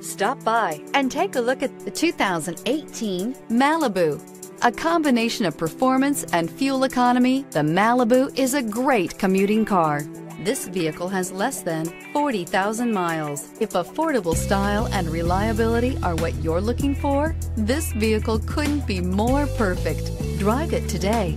Stop by and take a look at the 2018 Malibu. A combination of performance and fuel economy, the Malibu is a great commuting car. This vehicle has less than 40,000 miles. If affordable style and reliability are what you're looking for, this vehicle couldn't be more perfect. Drive it today.